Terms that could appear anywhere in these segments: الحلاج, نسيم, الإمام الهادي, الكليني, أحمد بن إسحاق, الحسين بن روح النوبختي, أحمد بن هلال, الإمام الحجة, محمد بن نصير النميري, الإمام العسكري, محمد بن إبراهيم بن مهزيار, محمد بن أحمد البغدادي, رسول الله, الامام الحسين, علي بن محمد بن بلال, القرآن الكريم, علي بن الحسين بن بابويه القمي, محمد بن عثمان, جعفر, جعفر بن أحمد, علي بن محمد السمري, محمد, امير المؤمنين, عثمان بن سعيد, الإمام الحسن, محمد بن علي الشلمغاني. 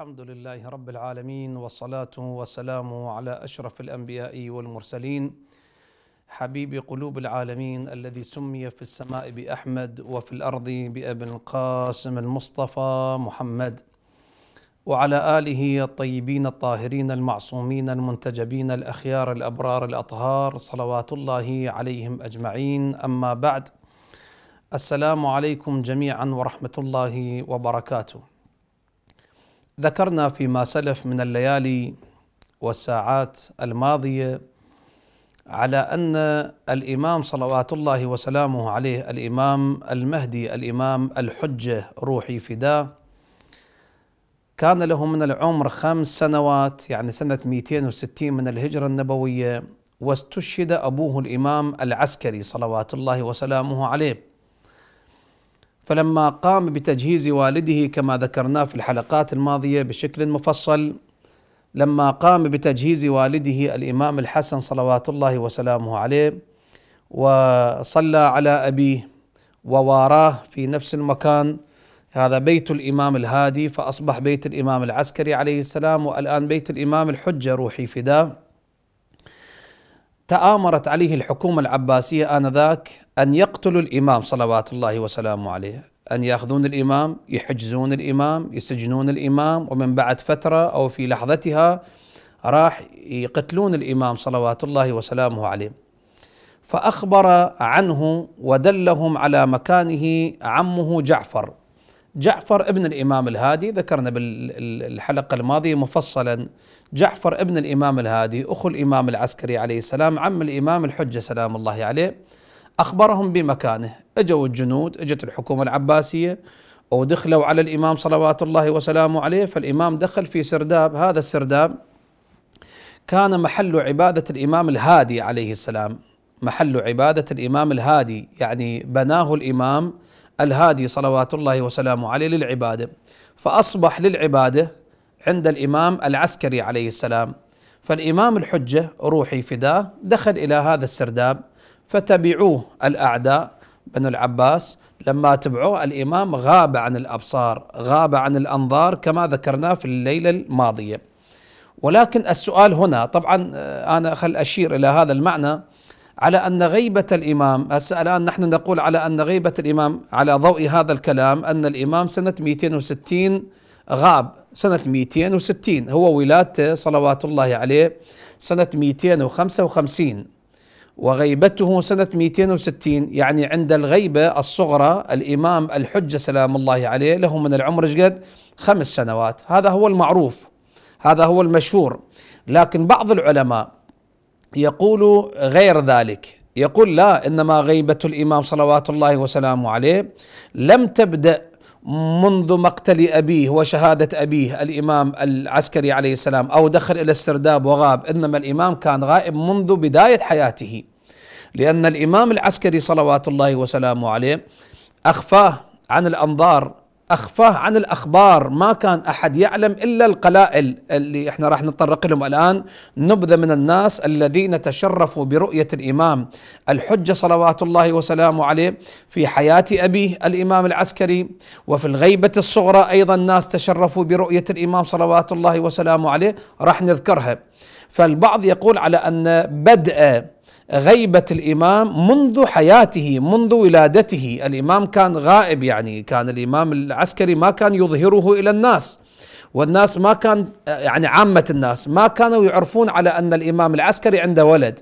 الحمد لله رب العالمين، والصلاة والسلام على أشرف الأنبياء والمرسلين، حبيب قلوب العالمين، الذي سمي في السماء بأحمد وفي الأرض بأبي القاسم المصطفى محمد، وعلى آله الطيبين الطاهرين المعصومين المنتجبين الأخيار الأبرار الأطهار، صلوات الله عليهم أجمعين. أما بعد، السلام عليكم جميعا ورحمة الله وبركاته. ذكرنا فيما سلف من الليالي والساعات الماضية على أن الإمام صلوات الله وسلامه عليه، الإمام المهدي، الإمام الحجة روحي فداه، كان له من العمر 5 سنوات، يعني سنة 260 من الهجرة النبوية، واستشهد أبوه الإمام العسكري صلوات الله وسلامه عليه. فلما قام بتجهيز والده كما ذكرناه في الحلقات الماضية بشكل مفصل، لما قام بتجهيز والده الإمام الحسن صلوات الله وسلامه عليه، وصلى على أبيه وواراه في نفس المكان، هذا بيت الإمام الهادي، فأصبح بيت الإمام العسكري عليه السلام، والآن بيت الإمام الحجة روحي فداه. تآمرت عليه الحكومة العباسية آنذاك أن يقتلوا الإمام صلوات الله وسلامه عليه، أن يأخذون الإمام، يحجزون الإمام، يسجنون الإمام، ومن بعد فترة أو في لحظتها راح يقتلون الإمام صلوات الله وسلامه عليه. فأخبر عنه ودلهم على مكانه عمه جعفر، جعفر ابن الإمام الهادي، ذكرنا بالحلقة الماضية مفصلا، جعفر ابن الإمام الهادي أخو الإمام العسكري عليه السلام، عم الإمام الحجة سلام الله عليه. أخبرهم بمكانه، أجوا الجنود، أجت الحكومة العباسية ودخلوا على الإمام صلوات الله وسلامه عليه. فالإمام دخل في سرداب، هذا السرداب كان محل عبادة الإمام الهادي عليه السلام، محل عبادة الإمام الهادي، يعني بناه الإمام الهادي صلوات الله وسلامه عليه للعبادة، فأصبح للعبادة عند الإمام العسكري عليه السلام. فالإمام الحجة روحي فداه دخل إلى هذا السرداب، فتبعوه الأعداء بنو العباس. لما تبعوه الإمام غاب عن الأبصار، غاب عن الأنظار كما ذكرنا في الليلة الماضية. ولكن السؤال هنا، طبعا أنا خل أشير إلى هذا المعنى، على أن غيبة الإمام، هسه الآن نحن نقول على أن غيبة الإمام على ضوء هذا الكلام أن الإمام سنة 260 غاب، سنة 260 هو ولادته صلوات الله عليه سنة 255، وغيبته سنة 260، يعني عند الغيبة الصغرى الإمام الحجة سلام الله عليه له من العمر شقد 5 سنوات. هذا هو المعروف، هذا هو المشهور. لكن بعض العلماء يقول غير ذلك، يقول لا، إنما غيبة الإمام صلوات الله وسلامه عليه لم تبدأ منذ مقتل أبيه وشهادة أبيه الإمام العسكري عليه السلام، أو دخل إلى السرداب وغاب، إنما الإمام كان غائب منذ بداية حياته، لأن الإمام العسكري صلوات الله وسلامه عليه أخفاه عن الأنظار، أخفاه عن الأخبار، ما كان أحد يعلم إلا القلائل اللي إحنا راح نتطرق لهم الآن، نبذة من الناس الذين تشرفوا برؤية الإمام الحجة صلوات الله وسلامه عليه في حياة أبيه الإمام العسكري، وفي الغيبة الصغرى أيضا ناس تشرفوا برؤية الإمام صلوات الله وسلامه عليه، راح نذكرها. فالبعض يقول على أن بدأ غيبة الإمام منذ حياته، منذ ولادته الإمام كان غائب، يعني كان الإمام العسكري ما كان يظهره إلى الناس، والناس ما كان، يعني عامة الناس ما كانوا يعرفون على أن الإمام العسكري عنده ولد.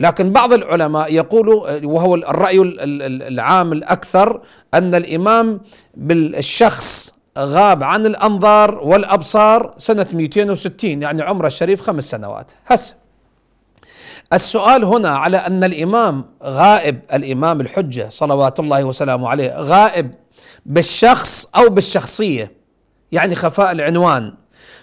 لكن بعض العلماء يقولوا، وهو الرأي العام الأكثر، أن الإمام بالشخص غاب عن الأنظار والأبصار سنة 260، يعني عمره الشريف 5 سنوات. هسه السؤال هنا على أن الإمام غائب، الإمام الحجة صلوات الله وسلامه عليه غائب بالشخص أو بالشخصية، يعني خفاء العنوان.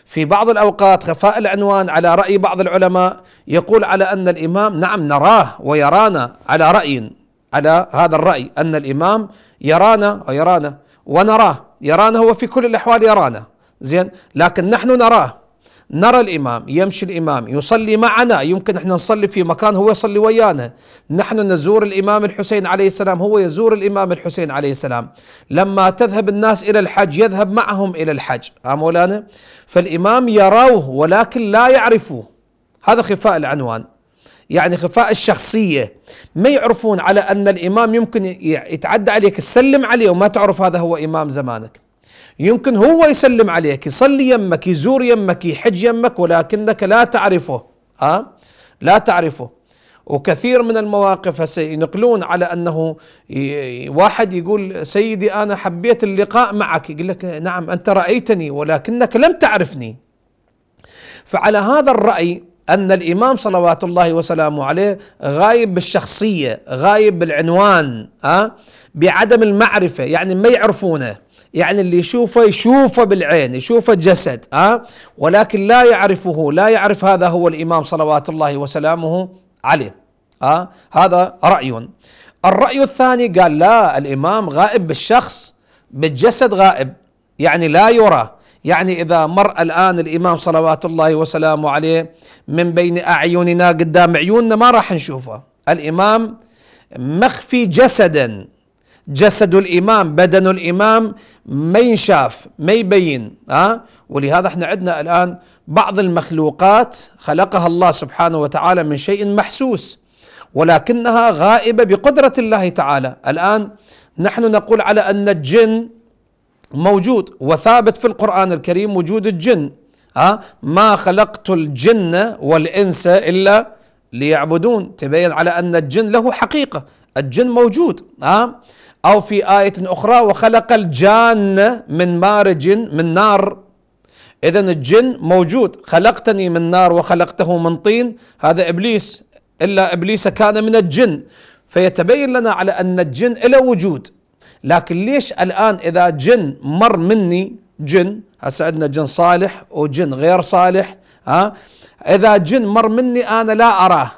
في بعض الأوقات خفاء العنوان على رأي بعض العلماء يقول على أن الإمام نعم نراه ويرانا، على رأي، على هذا الرأي أن الإمام يرانا ويرانا ونراه، يرانا هو في كل الأحوال يرانا زين، لكن نحن نراه، نرى الإمام يمشي، الإمام يصلي معنا، يمكن احنا نصلي في مكان هو يصلي ويانا، نحن نزور الإمام الحسين عليه السلام، هو يزور الإمام الحسين عليه السلام، لما تذهب الناس إلى الحج يذهب معهم إلى الحج، مولانا. فالإمام يروه ولكن لا يعرفوه، هذا خفاء العنوان، يعني خفاء الشخصية، ما يعرفون على أن الإمام يمكن يتعدى عليك، يسلم عليه وما تعرف هذا هو إمام زمانك، يمكن هو يسلم عليك، يصلي يمك، يزور يمك، يحج يمك، ولكنك لا تعرفه، لا تعرفه. وكثير من المواقف سينقلون على أنه واحد يقول سيدي أنا حبيت اللقاء معك، يقول لك نعم أنت رأيتني ولكنك لم تعرفني. فعلى هذا الرأي أن الإمام صلوات الله وسلامه عليه غايب بالشخصية، غايب بالعنوان، بعدم المعرفة، يعني ما يعرفونه، يعني اللي يشوفه يشوفه بالعين، يشوفه جسد، ولكن لا يعرفه، لا يعرف هذا هو الإمام صلوات الله وسلامه عليه. هذا رأي. الرأي الثاني قال لا، الإمام غائب بالشخص، بالجسد غائب، يعني لا يرى، يعني إذا مر الآن الإمام صلوات الله وسلامه عليه من بين أعيننا قدام عيوننا ما راح نشوفه، الإمام مخفي جسدا، جسد الإمام، بدن الإمام ما ينشاف، ما يبين. ولهذا احنا عندنا الآن بعض المخلوقات خلقها الله سبحانه وتعالى من شيء محسوس ولكنها غائبة بقدرة الله تعالى. الآن نحن نقول على أن الجن موجود، وثابت في القرآن الكريم وجود الجن، ما خلقت الجن والإنس إلا ليعبدون، تبين على أن الجن له حقيقة، الجن موجود. أو في آية أخرى وخلق الجان من مارج من نار، إذن الجن موجود، خلقتني من نار وخلقته من طين، هذا إبليس، إلا إبليس كان من الجن، فيتبين لنا على أن الجن له وجود. لكن ليش الآن إذا جن مر مني جن، هسه عندنا جن صالح وجن غير صالح، إذا جن مر مني أنا لا أراه،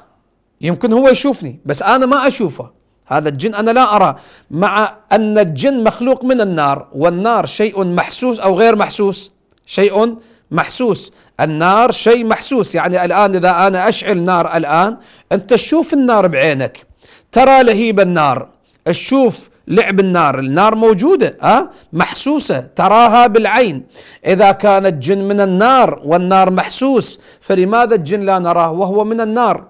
يمكن هو يشوفني بس أنا ما أشوفه، هذا الجن أنا لا أراه، مع أن الجن مخلوق من النار، والنار شيء محسوس أو غير محسوس؟ شيء محسوس، النار شيء محسوس، يعني الآن إذا أنا أشعل نار الآن أنت تشوف النار بعينك، ترى لهيب النار، تشوف لعب النار، النار موجودة، محسوسة، تراها بالعين. إذا كان الجن من النار والنار محسوس، فلماذا الجن لا نراه وهو من النار؟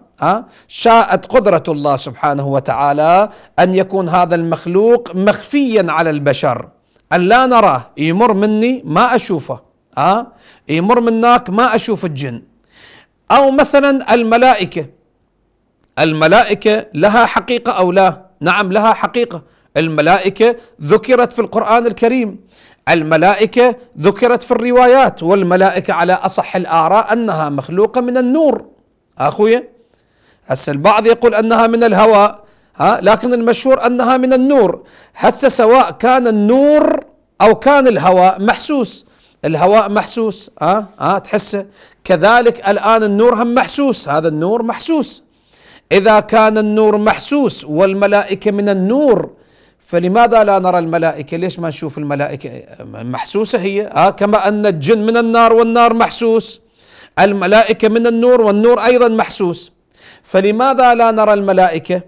شاءت قدرة الله سبحانه وتعالى أن يكون هذا المخلوق مخفيا على البشر، أن لا نراه، يمر مني ما أشوفه، يمر منك ما أشوف الجن. أو مثلا الملائكة، الملائكة لها حقيقة أو لا؟ نعم لها حقيقة، الملائكة ذكرت في القرآن الكريم، الملائكة ذكرت في الروايات، والملائكة على أصح الآراء أنها مخلوقة من النور. أخويا هسه البعض يقول أنها من الهواء، لكن المشهور أنها من النور. هسه سواء كان النور أو كان الهواء محسوس، الهواء محسوس، تحسه كذلك، الآن النور هم محسوس، هذا النور محسوس. إذا كان النور محسوس والملائكة من النور، فلماذا لا نرى الملائكة؟ ليش ما نشوف الملائكة؟ محسوسة هي، كما أن الجن من النار والنار محسوس، الملائكة من النور والنور أيضا محسوس، فلماذا لا نرى الملائكة؟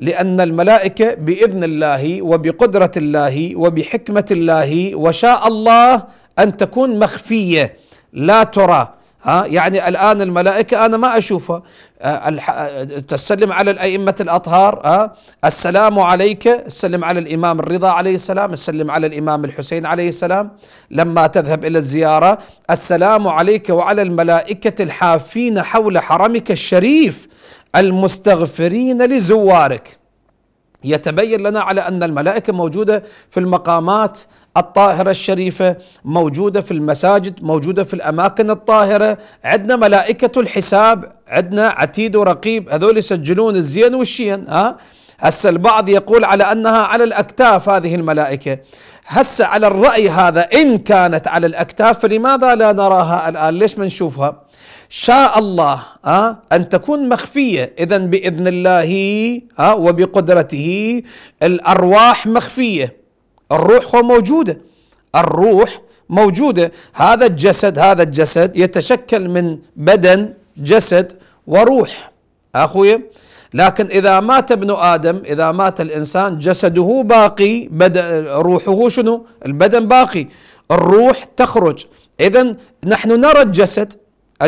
لأن الملائكة بإذن الله وبقدرة الله وبحكمة الله وشاء الله أن تكون مخفية لا ترى. يعني الآن الملائكة أنا ما أشوفها، تسلم على الأئمة الأطهار، السلام عليك، السلم على الإمام الرضا عليه السلام، السلم على الإمام الحسين عليه السلام، لما تذهب إلى الزيارة السلام عليك وعلى الملائكة الحافين حول حرمك الشريف المستغفرين لزوارك. يتبين لنا على أن الملائكة موجودة في المقامات الطاهرة الشريفة، موجودة في المساجد، موجودة في الأماكن الطاهرة. عندنا ملائكة الحساب، عندنا عتيد ورقيب، هذول يسجلون الزين والشين. هسه البعض يقول على أنها على الأكتاف هذه الملائكة. هسه على الرأي هذا إن كانت على الأكتاف فلماذا لا نراها الآن؟ ليش ما نشوفها؟ شاء الله أن تكون مخفية، إذن بإذن الله وبقدرته الأرواح مخفية، الروح هو موجودة، الروح موجودة. هذا الجسد يتشكل من بدن جسد وروح أخوي، لكن إذا مات ابن آدم، إذا مات الإنسان جسده باقي، روحه شنو؟ البدن باقي، الروح تخرج. إذن نحن نرى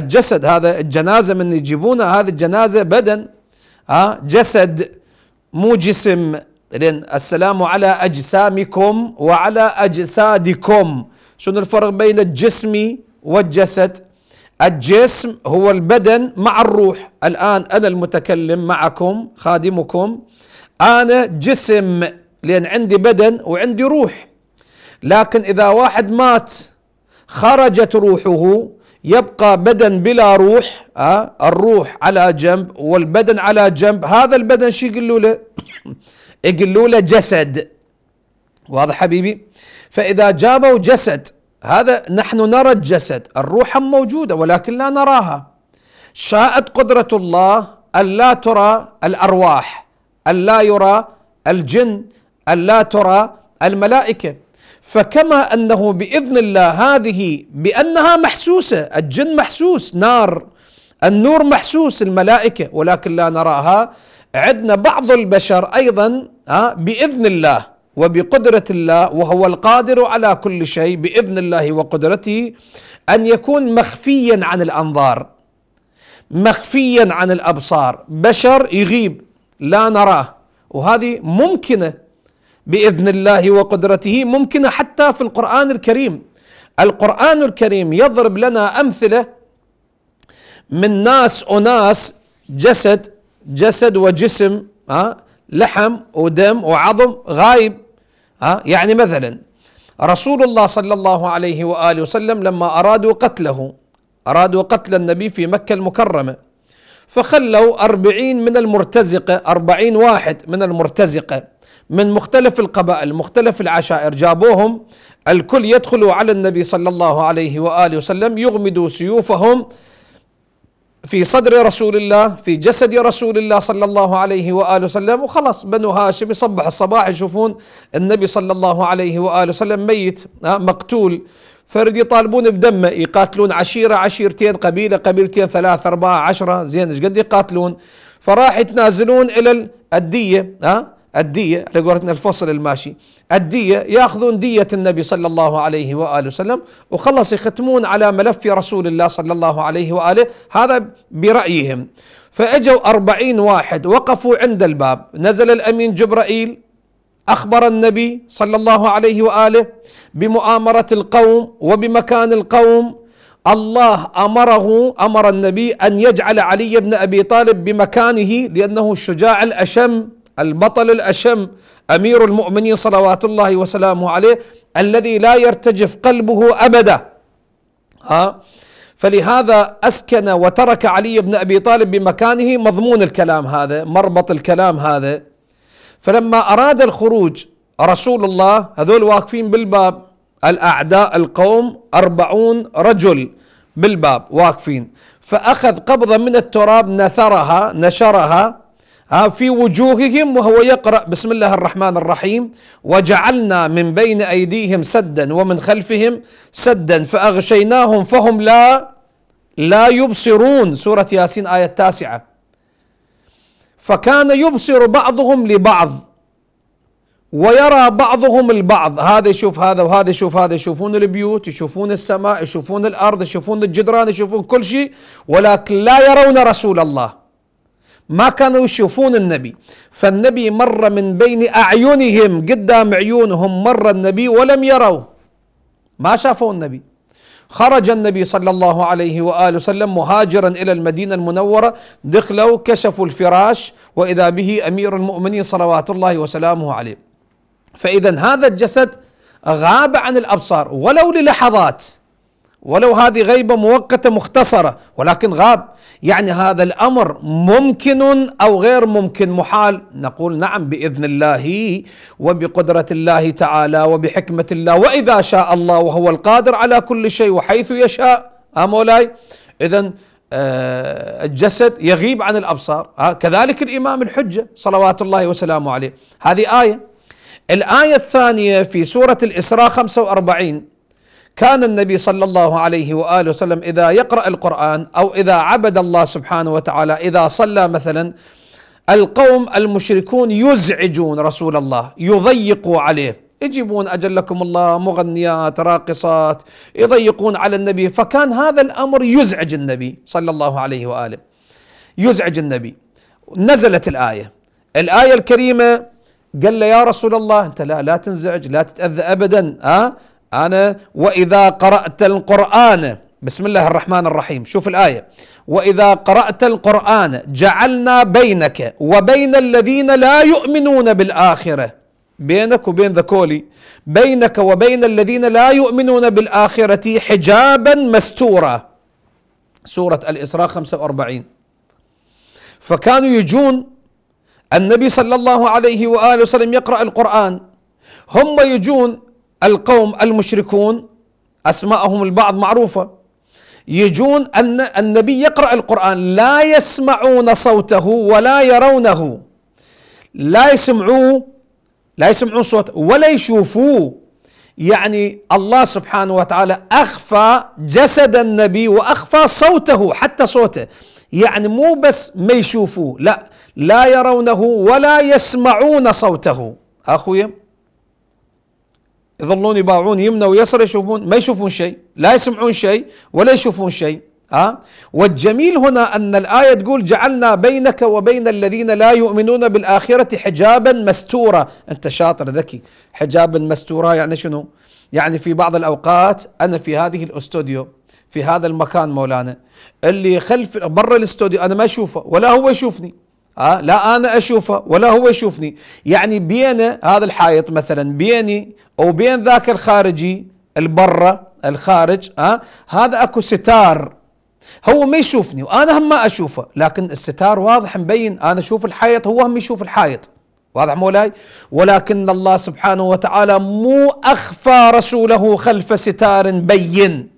الجسد هذا، الجنازة من يجيبونها هذه الجنازة بدن، جسد مو جسم، لأن السلام على أجسامكم وعلى أجسادكم. شنو الفرق بين الجسم والجسد؟ الجسم هو البدن مع الروح. الآن أنا المتكلم معكم خادمكم، أنا جسم لأن عندي بدن وعندي روح، لكن إذا واحد مات خرجت روحه، يبقى بدن بلا روح، الروح على جنب والبدن على جنب. هذا البدن شو يقولوا له؟ يقولوا له جسد. واضح حبيبي؟ فإذا جابوا جسد، هذا نحن نرى الجسد، الروح موجودة ولكن لا نراها. شاءت قدرة الله ألا ترى الأرواح، ألا يرى الجن، ألا ترى الملائكة. فكما أنه بإذن الله هذه بأنها محسوسة، الجن محسوس، نار، النور محسوس، الملائكة، ولكن لا نراها. عندنا بعض البشر أيضا بإذن الله وبقدرة الله، وهو القادر على كل شيء بإذن الله وقدرته، أن يكون مخفيا عن الأنظار، مخفيا عن الأبصار، بشر يغيب لا نراه، وهذه ممكنة بإذن الله وقدرته، ممكنة حتى في القرآن الكريم. القرآن الكريم يضرب لنا أمثلة من ناس وناس، جسد وجسم، لحم ودم وعظم غايب. يعني مثلا رسول الله صلى الله عليه وآله وسلم لما أرادوا قتل النبي في مكة المكرمة، فخلوا 40 من المرتزقة، 40 واحد من المرتزقة من مختلف القبائل، مختلف العشائر، جابوهم الكل يدخلوا على النبي صلى الله عليه وآله وسلم، يغمدوا سيوفهم في صدر رسول الله، في جسد رسول الله صلى الله عليه وآله وسلم. وخلاص بنو هاشم يصبح الصباح يشوفون النبي صلى الله عليه وآله وسلم ميت، مقتول، فرد يطالبون بدمه، يقاتلون عشيرة عشيرتين، قبيلة قبيلتين، 3 4 10، زين ايش قد يقاتلون. فراح يتنازلون إلى الدية، الدية على قولتنا الفصل الماشي، الدية، ياخذون دية النبي صلى الله عليه وآله وسلم، وخلص يختمون على ملف رسول الله صلى الله عليه وآله. هذا برأيهم. فأجوا 40 واحد وقفوا عند الباب، نزل الأمين جبرائيل أخبر النبي صلى الله عليه وآله بمؤامرة القوم وبمكان القوم. الله أمر النبي أن يجعل علي بن أبي طالب بمكانه، لأنه الشجاع الأشم، البطل الأشم، أمير المؤمنين صلوات الله وسلامه عليه، الذي لا يرتجف قلبه أبدا. فلهذا أسكن وترك علي بن أبي طالب بمكانه مضمون الكلام هذا، مربط الكلام هذا. فلما أراد الخروج رسول الله، هذول واقفين بالباب، الأعداء القوم 40 رجل بالباب واقفين، فأخذ قبضة من التراب نثرها، نشرها في وجوههم وهو يقرأ بسم الله الرحمن الرحيم، وجعلنا من بين أيديهم سدا ومن خلفهم سدا فأغشيناهم فهم لا يبصرون، سورة ياسين آية 9. فكان يبصر بعضهم لبعض ويرى بعضهم البعض، هذا يشوف هذا وهذا يشوف هذا، يشوفون البيوت، يشوفون السماء، يشوفون الأرض، يشوفون الجدران، يشوفون كل شيء، ولكن لا يرون رسول الله، ما كانوا يشوفون النبي. فالنبي مر من بين أعينهم، قدام عيونهم مر النبي ولم يروه، ما شافوا النبي. خرج النبي صلى الله عليه وآله وسلم مهاجرا إلى المدينة المنورة، دخلوا كشفوا الفراش وإذا به أمير المؤمنين صلوات الله وسلامه عليه. فإذا هذا الجسد غاب عن الأبصار ولو للحظات، ولو هذه غيبة مؤقتة مختصرة، ولكن غاب. يعني هذا الأمر ممكن أو غير ممكن؟ محال. نقول نعم، بإذن الله وبقدرة الله تعالى وبحكمة الله، وإذا شاء الله، وهو القادر على كل شيء وحيث يشاء. مولاي، إذن الجسد يغيب عن الأبصار. كذلك الإمام الحجة صلوات الله وسلامه عليه. هذه آية. الآية الثانية في سورة الإسراء 45، كان النبي صلى الله عليه وآله وسلم إذا يقرأ القرآن أو إذا عبد الله سبحانه وتعالى، إذا صلى مثلا، القوم المشركون يزعجون رسول الله، يضيقوا عليه، يجيبون أجلكم الله مغنيات راقصات، يضيقون على النبي، فكان هذا الأمر يزعج النبي صلى الله عليه وآله، يزعج النبي. نزلت الآية الكريمة، قال له يا رسول الله أنت لا تنزعج، لا تتأذى أبدا، أنا وإذا قرأت القرآن، بسم الله الرحمن الرحيم، شوف الآية، وإذا قرأت القرآن جعلنا بينك وبين الذين لا يؤمنون بالآخرة، بينك وبين ذكولي، بينك وبين الذين لا يؤمنون بالآخرة حجابا مستورا، سورة الإسراء 45. فكانوا يجون النبي صلى الله عليه وآله وسلم يقرأ القرآن، هم يجون القوم المشركون، أسماءهم البعض معروفة، يجون أن النبي يقرأ القرآن، لا يسمعون صوته ولا يرونه، لا يسمعون صوته ولا يشوفوه، يعني الله سبحانه وتعالى أخفى جسد النبي وأخفى صوته، حتى صوته، يعني مو بس ما يشوفوه، لا يرونه ولا يسمعون صوته. أخويا يظلون يباعون يمنى ويسرى، يشوفون ما يشوفون شيء، لا يسمعون شيء ولا يشوفون شيء. والجميل هنا أن الآية تقول جعلنا بينك وبين الذين لا يؤمنون بالآخرة حجابا مستورا. أنت شاطر ذكي. حجابا مستورا يعني شنو؟ يعني في بعض الأوقات أنا في هذه الأستوديو، في هذا المكان مولانا، اللي خلف برا الاستوديو أنا ما أشوفه ولا هو يشوفني، لا أنا أشوفه ولا هو يشوفني، يعني بين هذا الحائط مثلا، بيني أو بين ذاك الخارجي البرة الخارج، هذا أكو ستار، هو ما يشوفني وأنا هم ما أشوفه، لكن الستار واضح مبين، أنا أشوف الحائط هو هم يشوف الحائط، واضح مولاي. ولكن الله سبحانه وتعالى مو أخفى رسوله خلف ستار بين،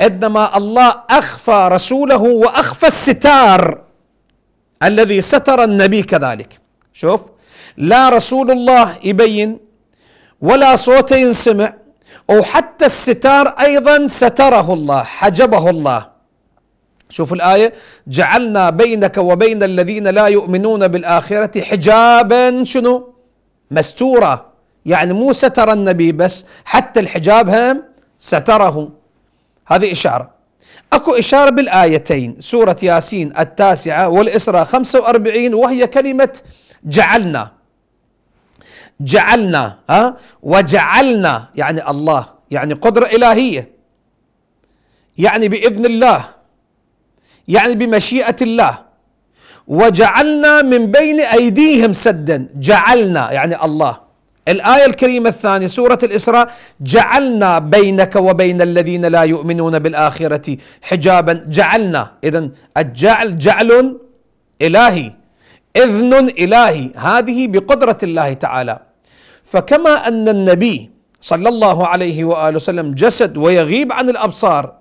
إنما الله أخفى رسوله وأخفى الستار الذي ستر النبي كذلك. شوف، لا رسول الله يبين ولا صوته ينسمع، وحتى الستار أيضا ستره الله، حجبه الله. شوفوا الآية، جعلنا بينك وبين الذين لا يؤمنون بالآخرة حجابا شنو؟ مستورة، يعني مو ستر النبي بس، حتى الحجاب هم ستره. هذه إشارة، أكو إشارة بالآيتين، سورة ياسين 9 والإسراء 45، وهي كلمة جعلنا. جعلنا وجعلنا يعني الله، يعني قدرة إلهية، يعني بإذن الله، يعني بمشيئة الله. وجعلنا من بين أيديهم سدا، جعلنا يعني الله. الآية الكريمة الثانية، سورة الإسراء، جعلنا بينك وبين الذين لا يؤمنون بالآخرة حجابا. جعلنا، إذن الجعل جعل إلهي، إذن إلهي، هذه بقدرة الله تعالى. فكما أن النبي صلى الله عليه وآله وسلم جسد ويغيب عن الأبصار،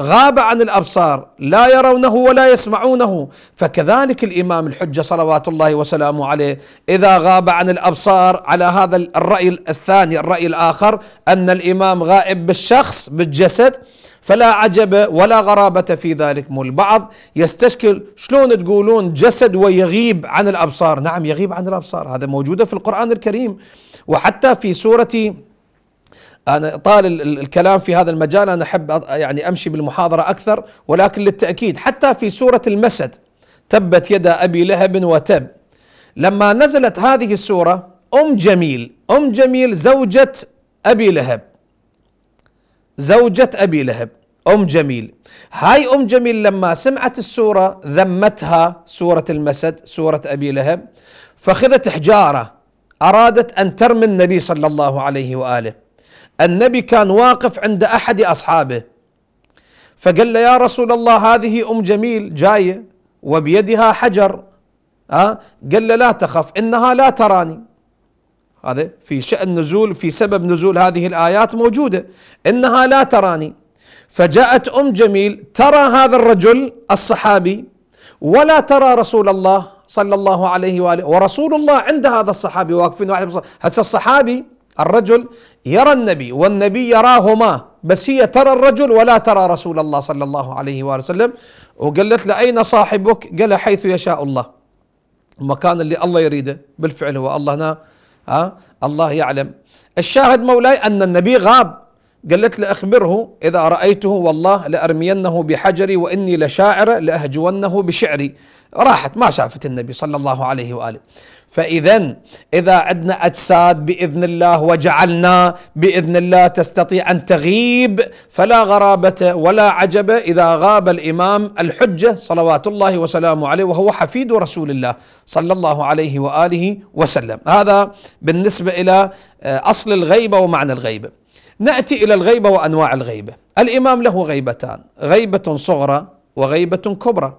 غاب عن الأبصار، لا يرونه ولا يسمعونه، فكذلك الإمام الحجة صلوات الله وسلامه عليه إذا غاب عن الأبصار، على هذا الرأي الثاني، الرأي الآخر، أن الإمام غائب بالشخص بالجسد، فلا عجب ولا غرابة في ذلك. مو البعض يستشكل، شلون تقولون جسد ويغيب عن الأبصار؟ نعم يغيب عن الأبصار، هذا موجودة في القرآن الكريم، وحتى في سورة، أنا طال الكلام في هذا المجال، أنا أحب يعني أمشي بالمحاضرة أكثر، ولكن للتأكيد، حتى في سورة المسد، تبت يد أبي لهب وتب، لما نزلت هذه السورة، أم جميل زوجة أبي لهب، أم جميل، هاي أم جميل لما سمعت السورة ذمتها، سورة المسد، سورة أبي لهب، فخذت حجارة، أرادت أن ترمي النبي صلى الله عليه وآله. النبي كان واقف عند أحد أصحابه، فقال له يا رسول الله هذه أم جميل جاية وبيدها حجر، قال له لا تخف إنها لا تراني. هذا في شأن نزول، في سبب نزول هذه الآيات موجودة، إنها لا تراني. فجاءت أم جميل ترى هذا الرجل الصحابي ولا ترى رسول الله صلى الله عليه وآله، ورسول الله عند هذا الصحابي واقفين، هسه الصحابي الرجل يرى النبي والنبي يراهما، بس هي ترى الرجل ولا ترى رسول الله صلى الله عليه وآله وسلم. وقالت له أين صاحبك؟ قال حيث يشاء الله، المكان اللي الله يريده. بالفعل هو الله هنا، الله يعلم. الشاهد مولاي أن النبي غاب، قالت له أخبره إذا رأيته والله لأرمينه بحجري وإني لشاعر لأهجونه بشعري. راحت ما شافت النبي صلى الله عليه وآله. فإذا عدنا أجساد بإذن الله وجعلنا بإذن الله تستطيع أن تغيب، فلا غرابة ولا عجب إذا غاب الإمام الحجة صلوات الله وسلامه عليه، وهو حفيد رسول الله صلى الله عليه وآله وسلم. هذا بالنسبة إلى أصل الغيبة ومعنى الغيبة. نأتي إلى الغيبة وأنواع الغيبة. الإمام له غيبتان، غيبة صغرى وغيبة كبرى.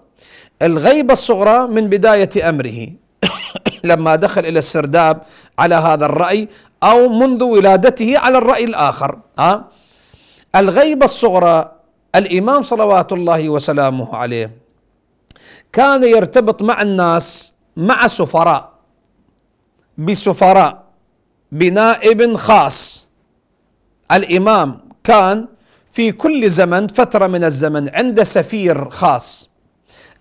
الغيبة الصغرى من بداية أمره لما دخل إلى السرداب على هذا الرأي، أو منذ ولادته على الرأي الآخر. الغيبة الصغرى الإمام صلوات الله وسلامه عليه كان يرتبط مع الناس مع سفراء، بسفراء، بنائب خاص. الإمام كان في كل زمن فترة من الزمن عنده سفير خاص،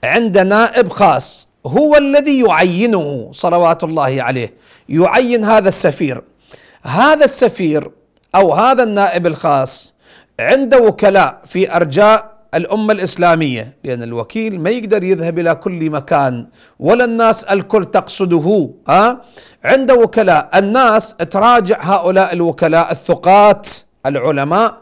عنده نائب خاص، هو الذي يعينه صلوات الله عليه، يعين هذا السفير. هذا السفير أو هذا النائب الخاص عنده وكلاء في أرجاء الأمة الإسلامية، لأن الوكيل ما يقدر يذهب إلى كل مكان ولا الناس الكل تقصده. عنده وكلاء، الناس تراجع هؤلاء الوكلاء الثقات العلماء.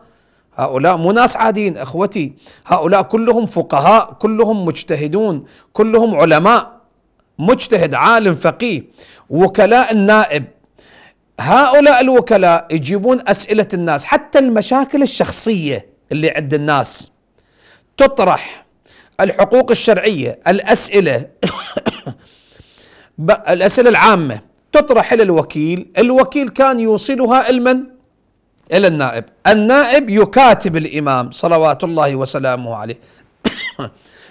هؤلاء مو ناس عاديين إخوتي، هؤلاء كلهم فقهاء، كلهم مجتهدون، كلهم علماء، مجتهد عالم فقيه. وكلاء النائب هؤلاء الوكلاء يجيبون أسئلة الناس، حتى المشاكل الشخصية اللي عند الناس تطرح، الحقوق الشرعية، الأسئلة الأسئلة العامة تطرح إلى الوكيل. الوكيل كان يوصلها لمن؟ إلى النائب. النائب يكاتب الإمام صلوات الله وسلامه عليه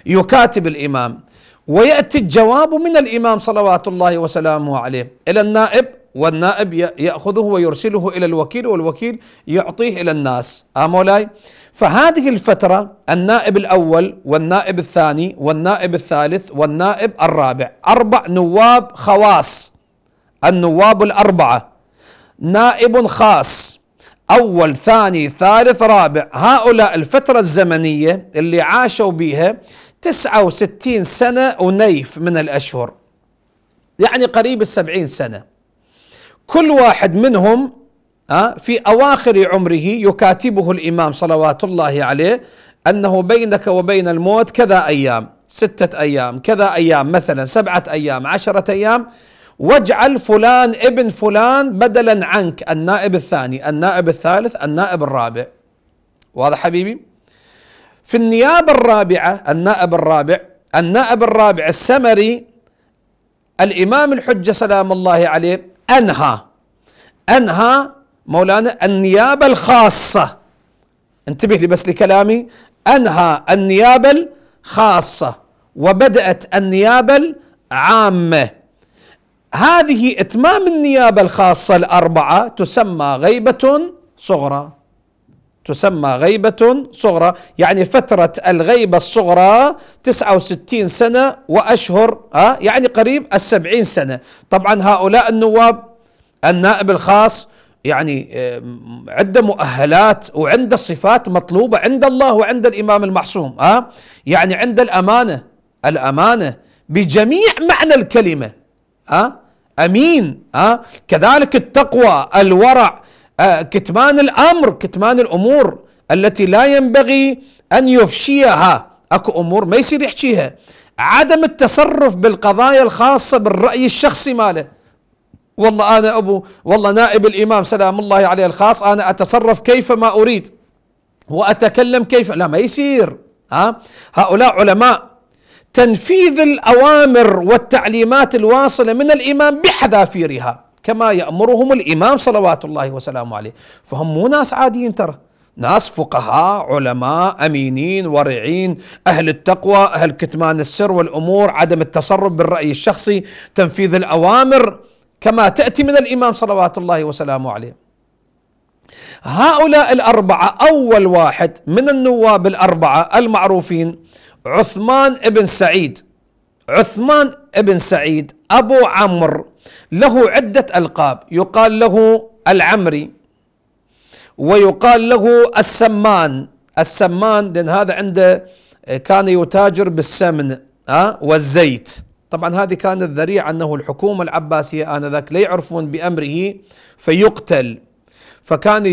يكاتب الإمام، ويأتي الجواب من الإمام صلوات الله وسلامه عليه إلى النائب، والنائب يأخذه ويرسله إلى الوكيل، والوكيل يعطيه إلى الناس. مولاي، فهذه الفترة النائب الأول والنائب الثاني والنائب الثالث والنائب الرابع، 4 نواب خواص، النواب الأربعة، نائب خاص، أول ثاني ثالث رابع. هؤلاء الفترة الزمنية اللي عاشوا بها 69 سنة ونيف من الأشهر، يعني قريب 70 سنة. كل واحد منهم في أواخر عمره يكاتبه الإمام صلوات الله عليه أنه بينك وبين الموت كذا أيام، 6 أيام، كذا أيام، مثلا 7 أيام، 10 أيام، واجعل فلان ابن فلان بدلا عنك، النائب الثاني، النائب الثالث، النائب الرابع. واضح حبيبي؟ في النيابة الرابعة، النائب الرابع السمري، الإمام الحجة سلام الله عليه أنهى مولانا النيابة الخاصة. انتبه لي بس لكلامي، أنهى النيابة الخاصة وبدأت النيابة العامة. هذه إتمام النيابة الخاصة ال4 تسمى غيبة صغرى، تسمى غيبة صغرى. يعني فترة الغيبة الصغرى 69 سنة وأشهر، يعني قريب 70 سنة. طبعا هؤلاء النواب النائب الخاص يعني عنده مؤهلات وعنده صفات مطلوبة عند الله وعند الإمام المعصوم، يعني عند الأمانة، الأمانة بجميع معنى الكلمة، أمين، كذلك التقوى، الورع، كتمان الأمر، كتمان الأمور التي لا ينبغي أن يفشيها، أكو أمور ما يصير يحشيها، عدم التصرف بالقضايا الخاصة بالرأي الشخصي ماله. والله أنا أبو، والله نائب الإمام سلام الله عليه الخاص، أنا أتصرف كيف ما أريد وأتكلم كيف، لا ما يصير. هؤلاء علماء، تنفيذ الأوامر والتعليمات الواصلة من الإمام بحذافيرها كما يأمرهم الإمام صلوات الله وسلامه عليه. فهم مو ناس عاديين ترى، ناس فقهاء، علماء، أمينين، ورعين، أهل التقوى، أهل كتمان السر والأمور، عدم التصرف بالرأي الشخصي، تنفيذ الأوامر كما تأتي من الإمام صلوات الله وسلامه عليه. هؤلاء الأربعة، أول واحد من النواب الأربعة المعروفين عثمان بن سعيد. عثمان بن سعيد أبو عمرو، له عدة ألقاب، يقال له العمري ويقال له السمان. السمان لأن هذا عنده كان يتاجر بالسمن والزيت، طبعا هذه كانت ذريعة أنه الحكومة العباسية آنذاك لا يعرفون بأمره فيقتل، فكان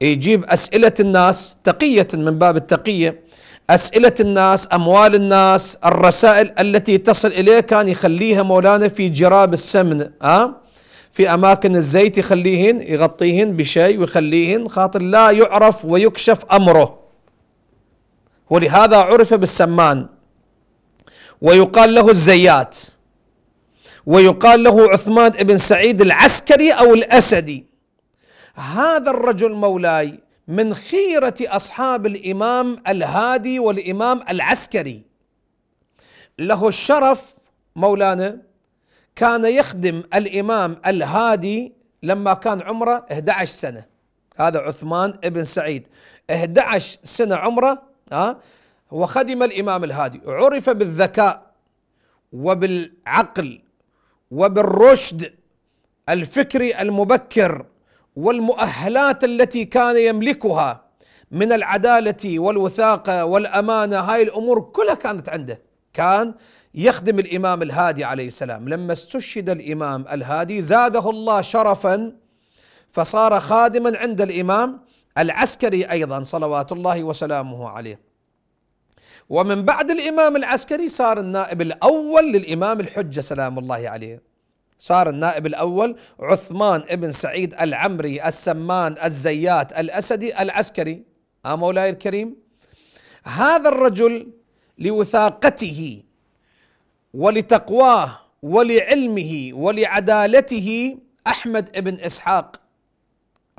يجيب أسئلة الناس تقية من باب التقية، أسئلة الناس، أموال الناس، الرسائل التي تصل إليه كان يخليها مولانا في جراب السمن، في أماكن الزيت يخليهن، يغطيهن بشيء ويخليهن خاطر لا يعرف ويكشف أمره، ولهذا عرف بالسمان. ويقال له الزيات، ويقال له عثمان بن سعيد العسكري أو الأسدي. هذا الرجل مولاي من خيرة أصحاب الإمام الهادي والإمام العسكري، له الشرف مولانا كان يخدم الإمام الهادي لما كان عمره 11 سنة، هذا عثمان بن سعيد 11 سنة عمره وخدم الإمام الهادي، عرف بالذكاء وبالعقل وبالرشد الفكري المبكر والمؤهلات التي كان يملكها من العدالة والوثاقة والأمانة، هاي الأمور كلها كانت عنده. كان يخدم الإمام الهادي عليه السلام، لما استشهد الإمام الهادي زاده الله شرفا فصار خادما عند الإمام العسكري أيضا صلوات الله وسلامه عليه، ومن بعد الإمام العسكري صار النائب الأول للإمام الحجة سلام الله عليه، صار النائب الأول عثمان بن سعيد العمري السمان الزيات الأسدي العسكري. مولاي الكريم، هذا الرجل لوثاقته ولتقواه ولعلمه ولعدالته أحمد بن إسحاق،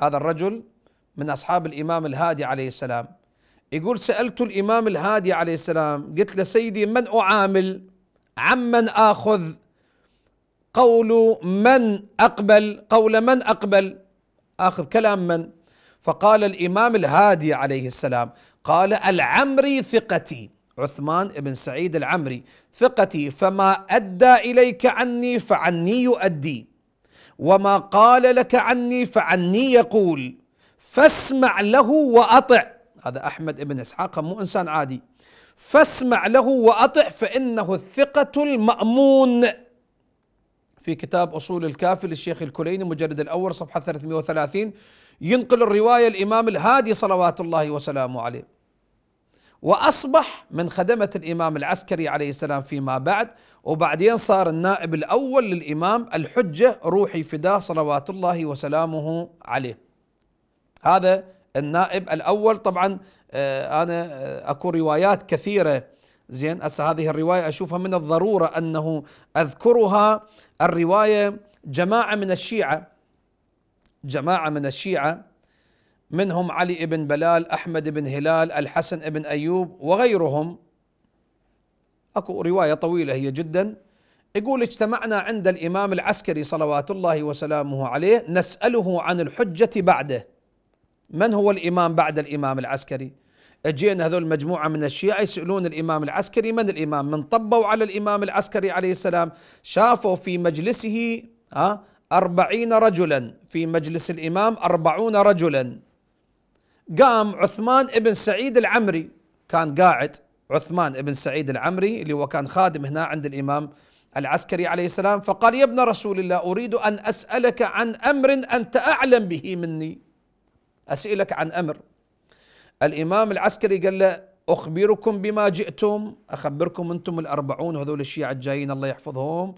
هذا الرجل من أصحاب الإمام الهادي عليه السلام، يقول سألت الإمام الهادي عليه السلام قلت له سيدي من أعامل، عمن آخذ، قول من أقبل آخذ كلام من؟ فقال الإمام الهادي عليه السلام، قال العمري ثقتي، عثمان بن سعيد العمري ثقتي، فما أدى إليك عني فعني يؤدي، وما قال لك عني فعني يقول، فاسمع له وأطع. هذا أحمد بن إسحاق مو إنسان عادي، فاسمع له وأطع فإنه الثقة المأمون، في كتاب أصول الكافي للشيخ الكليني مجلد الأول صفحة 330 ينقل الرواية الإمام الهادي صلوات الله وسلامه عليه. وأصبح من خدمة الإمام العسكري عليه السلام فيما بعد، وبعدين صار النائب الأول للإمام الحجة روحي فداه صلوات الله وسلامه عليه. هذا النائب الأول، طبعا أنا أكو روايات كثيرة زين، هسه هذه الرواية أشوفها من الضرورة أنه أذكرها، الرواية جماعة من الشيعة منهم علي بن بلال، أحمد بن هلال، الحسن بن أيوب وغيرهم، أكو رواية طويلة هي جدا، يقول اجتمعنا عند الإمام العسكري صلوات الله وسلامه عليه نسأله عن الحجة بعده، من هو الإمام بعد الإمام العسكري؟ اجينا هذول مجموعة من الشيعة يسألون الإمام العسكري من الإمام، من طبوا على الإمام العسكري عليه السلام، شافوا في مجلسه 40 رجلا، في مجلس الإمام 40 رجلا. قام عثمان بن سعيد العمري، كان قاعد عثمان بن سعيد العمري اللي هو كان خادم هنا عند الإمام العسكري عليه السلام، فقال يا ابن رسول الله أريد أن أسألك عن أمر أنت أعلم به مني، أسألك عن أمر. الإمام العسكري قال له أخبركم بما جئتم، أخبركم أنتم الأربعون هذول الشيعة الجايين الله يحفظهم،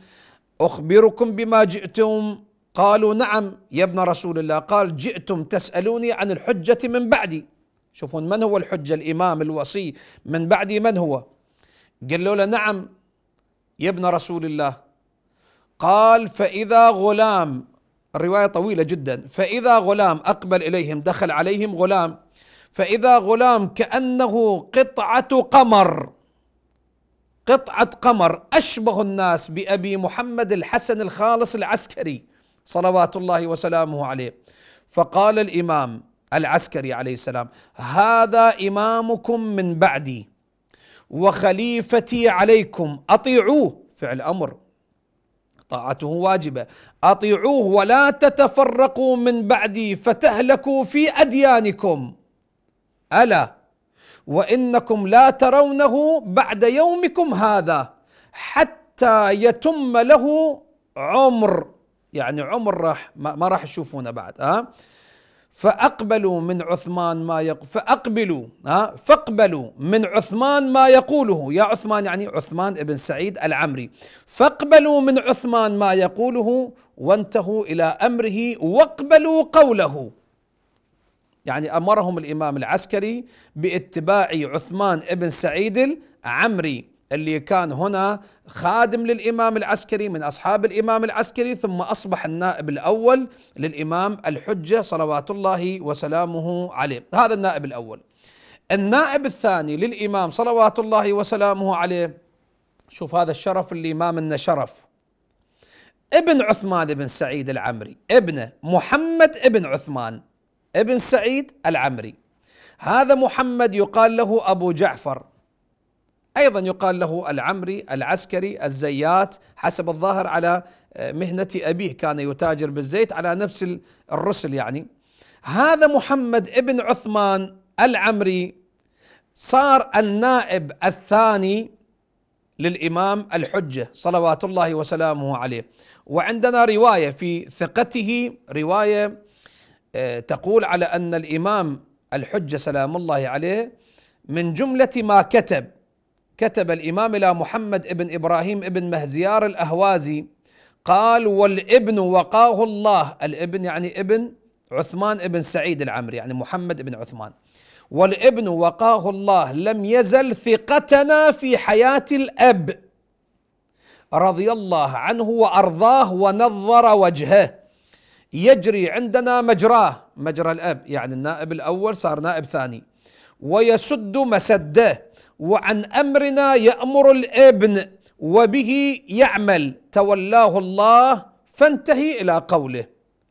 أخبركم بما جئتم، قالوا نعم يا ابن رسول الله، قال جئتم تسألوني عن الحجة من بعدي، شوفون من هو الحجة الإمام الوصي من بعدي من هو، قالوا له نعم يا ابن رسول الله، قال فإذا غلام، الرواية طويلة جدا، فإذا غلام أقبل إليهم، دخل عليهم غلام، فإذا غلام كأنه قطعة قمر، قطعة قمر أشبه الناس بأبي محمد الحسن الخالص العسكري صلوات الله وسلامه عليه، فقال الإمام العسكري عليه السلام: هذا إمامكم من بعدي وخليفتي عليكم، أطيعوه، فعل أمر، طاعته واجبة، أطيعوه ولا تتفرقوا من بعدي فتهلكوا في أديانكم، ألا وإنكم لا ترونه بعد يومكم هذا حتى يتم له عمر، يعني عمر راح ما راح تشوفونه بعد. فأقبلوا من عثمان ما يقول، فاقبلوا من عثمان ما يقوله، يا عثمان يعني عثمان بن سعيد العمري، فاقبلوا من عثمان ما يقوله وانتهوا إلى أمره واقبلوا قوله. يعني أمرهم الإمام العسكري باتباع عثمان بن سعيد العمري اللي كان هنا خادم للإمام العسكري من أصحاب الإمام العسكري، ثم أصبح النائب الأول للإمام الحجة صلوات الله وسلامه عليه. هذا النائب الأول. النائب الثاني للإمام صلوات الله وسلامه عليه، شوف هذا الشرف اللي ما منه شرف، ابن عثمان بن سعيد العمري، ابنه محمد بن عثمان بن سعيد العمري. هذا محمد يقال له أبو جعفر، أيضا يقال له العمري، العسكري، الزيات، حسب الظاهر على مهنة أبيه، كان يتاجر بالزيت على نفس الرسل يعني. هذا محمد ابن عثمان العمري صار النائب الثاني للإمام الحجة صلوات الله وسلامه عليه. وعندنا رواية في ثقته، رواية تقول على أن الإمام الحجة سلام الله عليه من جملة ما كتب الإمام إلى محمد بن إبراهيم بن مهزيار الأهوازي، قال: والابن وقاه الله، الابن يعني ابن عثمان بن سعيد العمري، يعني محمد بن عثمان، والابن وقاه الله لم يزل ثقتنا في حياة الأب رضي الله عنه وأرضاه ونظر وجهه، يجري عندنا مجراه، مجرى الأب، يعني النائب الأول صار نائب ثاني، ويسد مسده، وعن أمرنا يأمر الابن وبه يعمل، تولاه الله. فانتهي إلى قوله.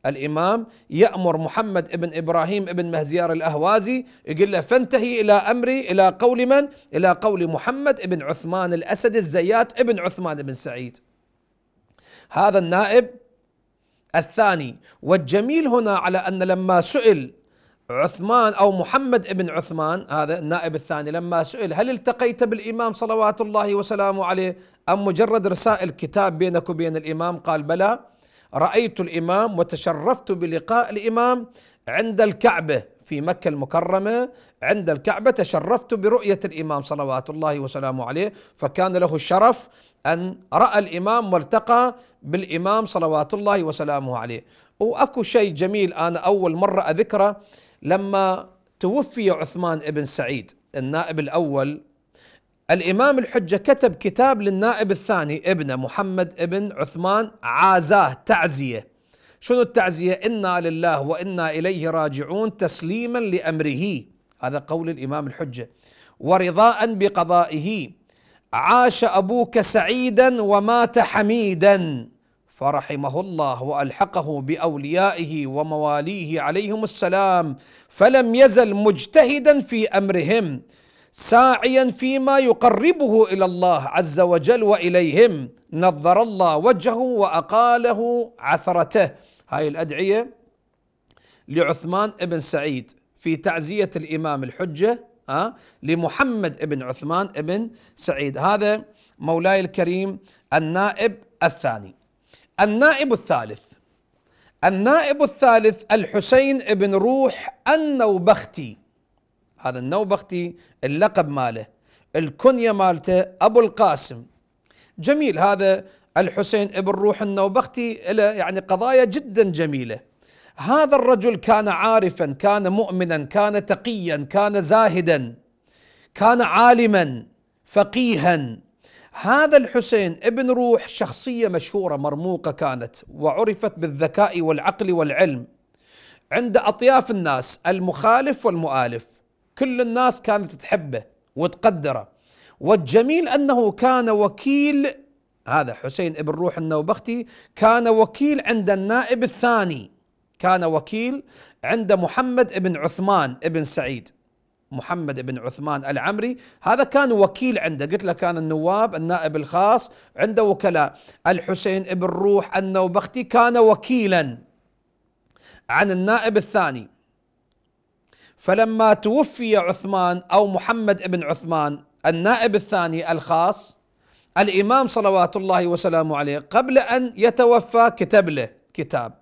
الإمام يأمر محمد بن إبراهيم بن مهزيار الأهوازي، يقول له: فانتهي إلى أمري، إلى قول من؟ إلى قول محمد بن عثمان الأسد الزيات بن عثمان بن سعيد. هذا النائب الثاني. والجميل هنا على أن لما سئل عثمان أو محمد بن عثمان، هذا النائب الثاني، لما سئل: هل التقيت بالإمام صلوات الله وسلامه عليه أم مجرد رسائل كتاب بينك وبين الإمام؟ قال: بلى، رأيت الإمام وتشرفت بلقاء الإمام عند الكعبة في مكة المكرمة، عند الكعبة تشرفت برؤية الإمام صلوات الله وسلامه عليه. فكان له الشرف أن رأى الإمام والتقى بالإمام صلوات الله وسلامه عليه. وأكو شيء جميل أنا أول مرة أذكره، لما توفي عثمان بن سعيد النائب الأول، الإمام الحجة كتب كتاب للنائب الثاني ابنه محمد بن عثمان، عازاه تعزية. شنو التعزية؟ إنا لله وإنا إليه راجعون تسليما لأمره، هذا قول الإمام الحجة، ورضاء بقضائه، عاش أبوك سعيدا ومات حميدا، فرحمه الله وألحقه بأوليائه ومواليه عليهم السلام، فلم يزل مجتهدا في أمرهم، ساعيا فيما يقربه إلى الله عز وجل وإليهم، نظر الله وجهه وأقاله عثرته. هاي الأدعية لعثمان بن سعيد في تعزية الإمام الحجة لمحمد بن عثمان بن سعيد. هذا مولاي الكريم النائب الثاني. النائب الثالث، الحسين بن روح النوبختي. هذا النوبختي اللقب ماله، الكنية مالته أبو القاسم. جميل، هذا الحسين بن روح النوبختي له يعني قضايا جدا جميلة. هذا الرجل كان عارفا، كان مؤمنا، كان تقيا، كان زاهدا، كان عالما فقيها. هذا الحسين ابن روح شخصية مشهورة مرموقة كانت، وعرفت بالذكاء والعقل والعلم عند أطياف الناس، المخالف والمؤالف، كل الناس كانت تحبه وتقدره. والجميل أنه كان وكيل، هذا حسين ابن روح النوبختي كان وكيل عند النائب الثاني كان وكيل عند محمد بن عثمان بن سعيد. محمد بن عثمان العمري هذا كان وكيل عنده، قلت له كان النواب النائب الخاص عنده وكلاء. الحسين بن روح النوبختي كان وكيلا عن النائب الثاني، فلما توفي عثمان أو محمد بن عثمان النائب الثاني الخاص، الإمام صلوات الله وسلامه عليه قبل أن يتوفى كتب له كتاب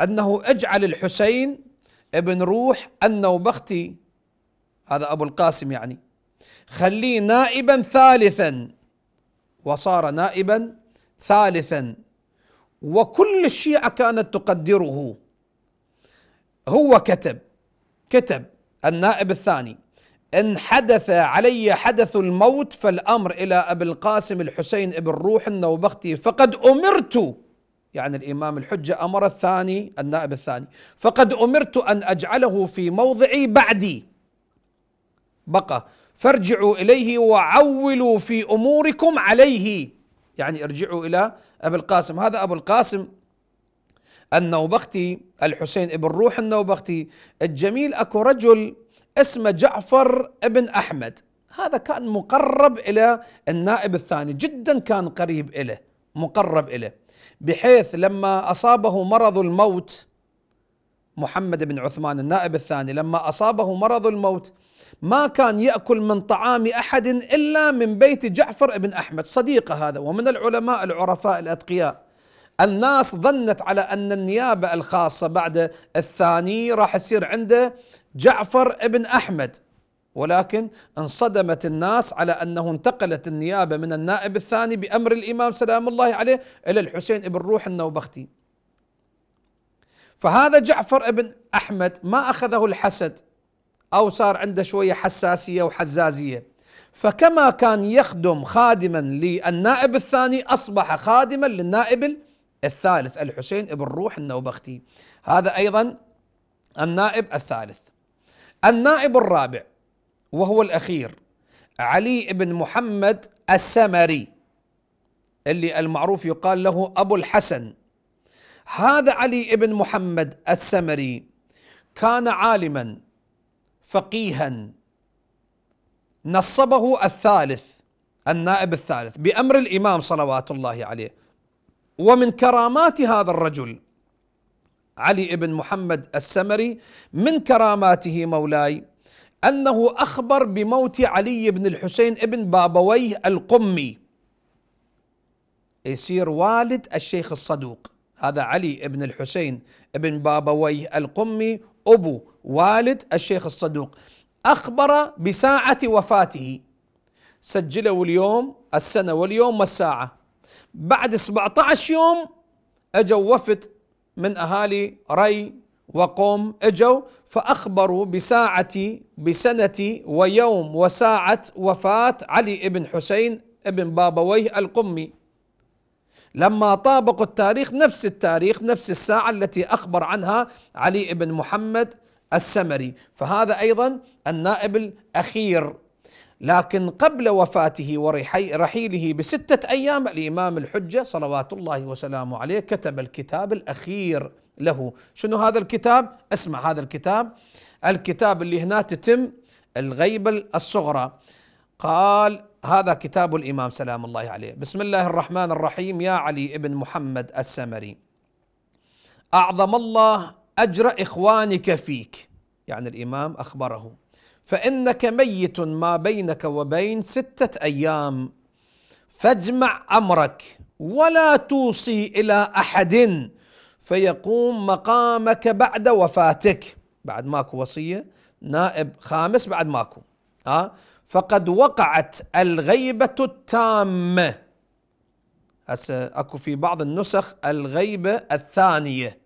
أنه اجعل الحسين بن روح النوبختي، هذا أبو القاسم يعني، خليه نائبا ثالثا، وصار نائبا ثالثا. وكل الشيعة كانت تقدره. هو كتب النائب الثاني: إن حدث علي حدث الموت فالأمر إلى أبي القاسم الحسين بن روح النوبختي فقد أمرت، يعني الإمام الحجة أمر الثاني النائب الثاني، فقد أمرت أن أجعله في موضعي بعدي، بقى فارجعوا إليه وعولوا في أموركم عليه، يعني ارجعوا إلى أبي القاسم. هذا أبو القاسم النوبختي الحسين بن روح النوبختي. الجميل أكو رجل اسمه جعفر بن أحمد، هذا كان مقرب إلى النائب الثاني جدا، كان قريب إليه مقرب إليه، بحيث لما أصابه مرض الموت محمد بن عثمان النائب الثاني، لما أصابه مرض الموت ما كان يأكل من طعام أحد إلا من بيت جعفر بن أحمد، صديقه هذا ومن العلماء العرفاء الأتقياء. الناس ظنت على أن النيابة الخاصة بعد الثاني راح يصير عنده جعفر بن أحمد، ولكن انصدمت الناس على أنه انتقلت النيابة من النائب الثاني بأمر الإمام سلام الله عليه إلى الحسين بن روح النوبختي. فهذا جعفر بن أحمد ما أخذه الحسد أو صار عنده شوية حساسية وحزازية، فكما كان يخدم خادما للنائب الثاني أصبح خادما للنائب الثالث الحسين بن روح النوبختي. هذا أيضا النائب الثالث. النائب الرابع وهو الأخير علي بن محمد السمري، اللي المعروف يقال له أبو الحسن. هذا علي بن محمد السمري كان عالما فقيها، نصبه الثالث النائب الثالث بأمر الإمام صلوات الله عليه. ومن كرامات هذا الرجل علي بن محمد السمري، من كراماته مولاي أنه أخبر بموت علي بن الحسين بن بابويه القمي، يصير والد الشيخ الصدوق. هذا علي بن الحسين بن بابويه القمي أبو والد الشيخ الصدوق، أخبر بساعة وفاته، سجلوا اليوم السنة واليوم والساعة. بعد 17 يوم أجوا وفد من أهالي ري وقوم، أجوا فأخبروا بسنة ويوم وساعة وفاة علي بن حسين بن بابويه القمي. لما طابقوا التاريخ نفس التاريخ نفس الساعة التي أخبر عنها علي بن محمد السمري، فهذا أيضا النائب الأخير. لكن قبل وفاته ورحيله بستة أيام الإمام الحجة صلوات الله وسلامه عليه كتب الكتاب الأخير له. شنو هذا الكتاب؟ اسمع هذا الكتاب اللي هنا تتم الغيبة الصغرى. قال هذا كتاب الإمام سلام الله عليه: بسم الله الرحمن الرحيم. يا علي بن محمد السمري، أعظم الله أجر إخوانك فيك، يعني الإمام أخبره، فإنك ميت ما بينك وبين 6 أيام، فاجمع أمرك ولا توصي إلى أحد فيقوم مقامك بعد وفاتك. بعد ماكو وصية نائب خامس، بعد ماكو. فقد وقعت الغيبة التامة. هسه اكو في بعض النسخ الغيبة الثانية،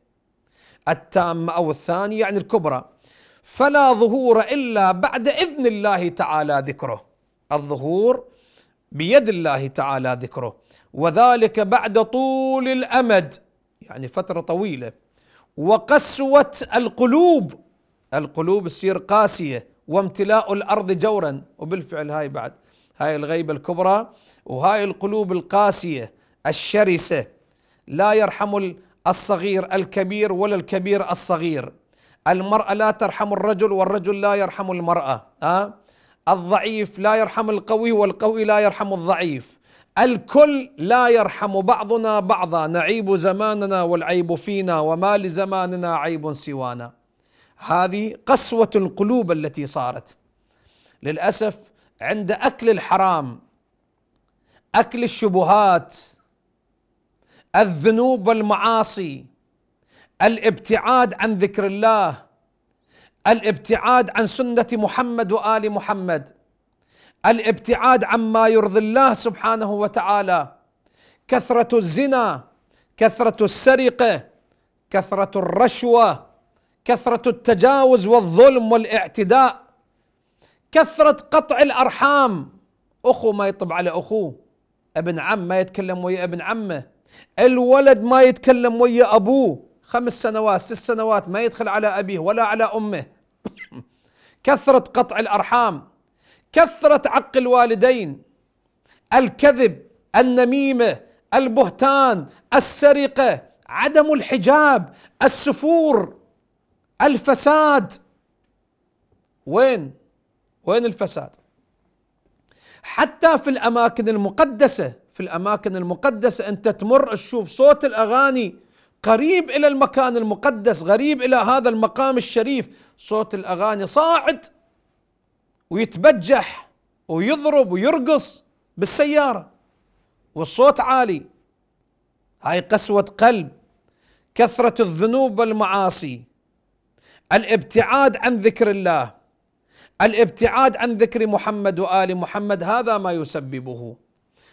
التامة أو الثانية يعني الكبرى، فلا ظهور إلا بعد إذن الله تعالى ذكره. الظهور بيد الله تعالى ذكره، وذلك بعد طول الأمد، يعني فترة طويلة، وقسوة القلوب، القلوب تصير قاسية، وامتلاء الأرض جورا. وبالفعل هاي بعد هاي الغيبة الكبرى وهاي القلوب القاسية الشرسة، لا يرحم الصغير الكبير ولا الكبير الصغير، المرأة لا ترحم الرجل والرجل لا يرحم المرأة، الضعيف لا يرحم القوي والقوي لا يرحم الضعيف، الكل لا يرحم بعضنا بعضا، نعيب زماننا والعيب فينا وما لزماننا عيب سوانا. هذه قسوة القلوب التي صارت للأسف عند أكل الحرام، أكل الشبهات، الذنوب والمعاصي، الابتعاد عن ذكر الله، الابتعاد عن سنة محمد وآل محمد، الابتعاد عما يرضي الله سبحانه وتعالى، كثرة الزنا، كثرة السرقة، كثرة الرشوة، كثرة التجاوز والظلم والاعتداء، كثرة قطع الأرحام، أخو ما يطب على أخوه، ابن عم ما يتكلم ويا ابن عمه، الولد ما يتكلم ويا أبوه، 5 سنوات 6 سنوات ما يدخل على أبيه ولا على أمه. كثرة قطع الأرحام، كثرة عق الوالدين، الكذب، النميمة، البهتان، السرقة، عدم الحجاب، السفور، الفساد. وين الفساد؟ حتى في الأماكن المقدسة، في الأماكن المقدسة أنت تمر تشوف صوت الأغاني قريب إلى المكان المقدس، قريب إلى هذا المقام الشريف، صوت الأغاني صاعد ويتبجح ويضرب ويرقص بالسيارة والصوت عالي. هاي قسوة قلب، كثرة الذنوب والمعاصي، الابتعاد عن ذكر الله، الابتعاد عن ذكر محمد وآل محمد، هذا ما يسببه.